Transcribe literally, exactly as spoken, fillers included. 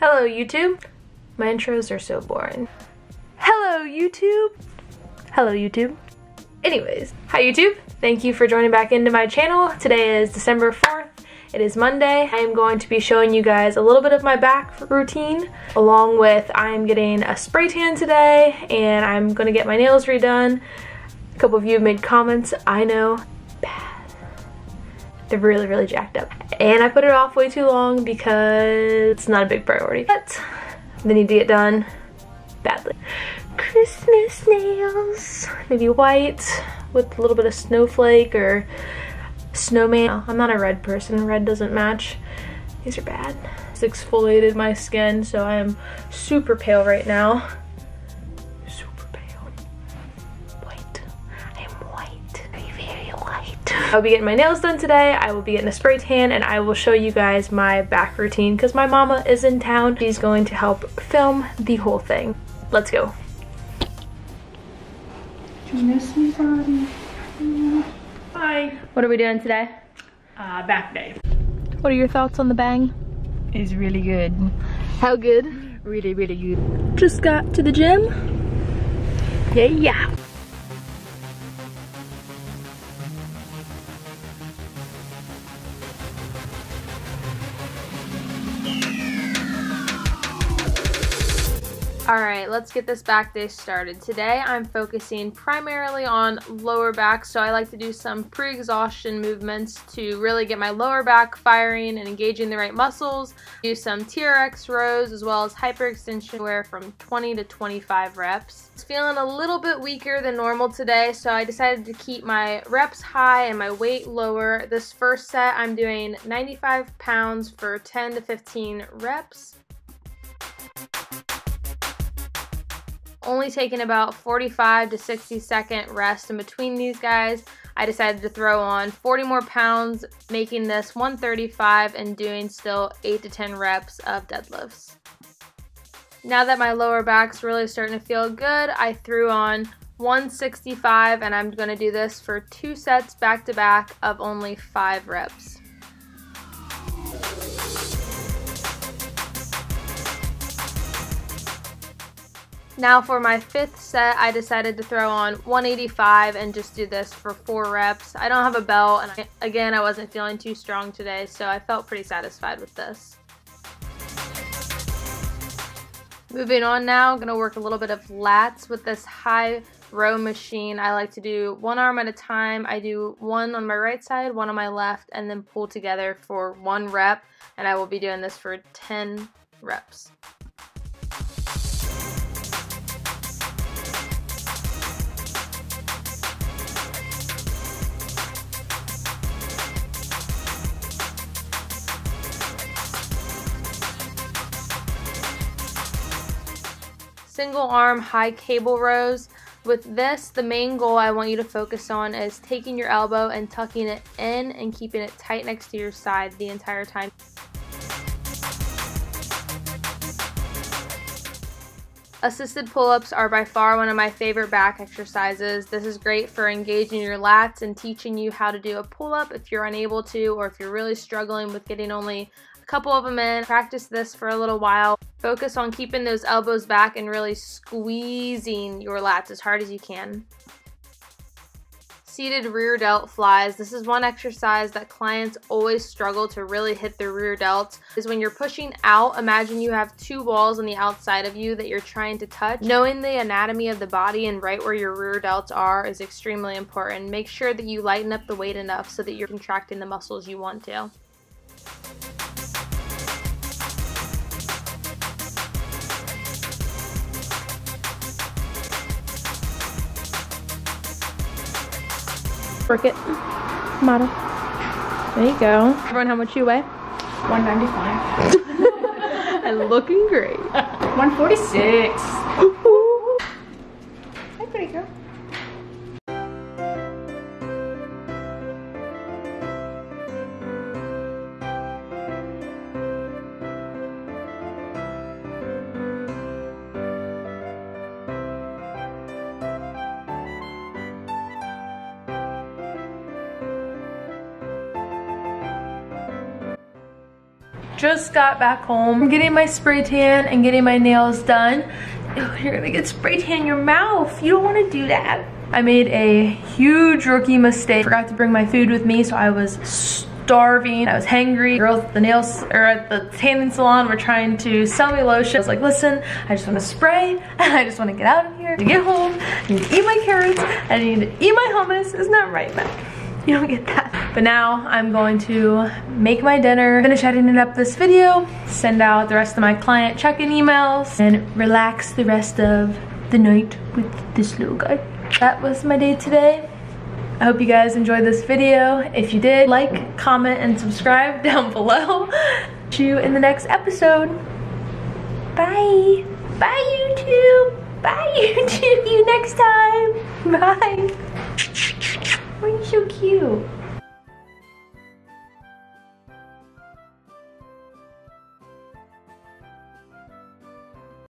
Hello YouTube. My intros are so boring. Hello YouTube. Hello YouTube. Anyways, hi YouTube. Thank you for joining back into my channel. Today is December fourth. It is Monday. I am going to be showing you guys a little bit of my back routine, along with I'm getting a spray tan today and I'm gonna get my nails redone. A couple of you have made comments, I know. They're really, really jacked up. And I put it off way too long because it's not a big priority, but they need to get done badly. Christmas nails, maybe white with a little bit of snowflake or snowman. Oh, I'm not a red person, red doesn't match. These are bad. It's exfoliated my skin, so I am super pale right now. I'll be getting my nails done today, I will be getting a spray tan, and I will show you guys my back routine because my mama is in town. She's going to help film the whole thing. Let's go. You miss me, buddy. Bye. What are we doing today? Uh, back day. What are your thoughts on the bang? It's really good. How good? Really, really good. Just got to the gym. Yeah, yeah. Alright, let's get this back day started. Today I'm focusing primarily on lower back, so I like to do some pre-exhaustion movements to really get my lower back firing and engaging the right muscles. Do some T R X rows as well as hyperextension where from twenty to twenty-five reps. It's feeling a little bit weaker than normal today, so I decided to keep my reps high and my weight lower. This first set I'm doing ninety-five pounds for ten to fifteen reps. Only taking about forty-five to sixty second rest in between these guys. I decided to throw on forty more pounds, making this one thirty-five and doing still eight to ten reps of deadlifts. Now that my lower back's really starting to feel good, I threw on one sixty-five and I'm gonna do this for two sets back to back of only five reps. Now for my fifth set, I decided to throw on one eighty-five and just do this for four reps. I don't have a bell, and I, again, I wasn't feeling too strong today, so I felt pretty satisfied with this. Moving on now, I'm gonna work a little bit of lats with this high row machine. I like to do one arm at a time. I do one on my right side, one on my left, and then pull together for one rep, and I will be doing this for ten reps. Single arm high cable rows. With this, the main goal I want you to focus on is taking your elbow and tucking it in and keeping it tight next to your side the entire time. Assisted pull-ups are by far one of my favorite back exercises. This is great for engaging your lats and teaching you how to do a pull-up if you're unable to, or if you're really struggling with getting only a couple of them in. Practice this for a little while. Focus on keeping those elbows back and really squeezing your lats as hard as you can. Seated rear delt flies. This is one exercise that clients always struggle to really hit their rear delts. Is when you're pushing out, imagine you have two walls on the outside of you that you're trying to touch. Knowing the anatomy of the body and right where your rear delts are is extremely important. Make sure that you lighten up the weight enough so that you're contracting the muscles you want to. Work it. Model. There you go. Everyone, how much you weigh? one ninety-five. And looking great. one forty-six. Hi, pretty girl. just got back home. I'm getting my spray tan and getting my nails done. Ew, you're gonna get spray tan in your mouth. You don't wanna do that. I made a huge rookie mistake. Forgot to bring my food with me, so I was starving. I was hangry. The girls at the nails or at the tanning salon were trying to sell me lotion. I was like, listen, I just want to spray and I just want to get out of here. To get home, I need to eat my carrots. I need to eat my hummus. Isn't that right, Matt? You don't get that. But now I'm going to make my dinner, finish editing up this video, send out the rest of my client check-in emails, and relax the rest of the night with this little guy. That was my day today. I hope you guys enjoyed this video. If you did, like, comment, and subscribe down below. See you in the next episode. Bye. Bye, YouTube. Bye, YouTube. See you next time. Bye. Oh, you're so cute.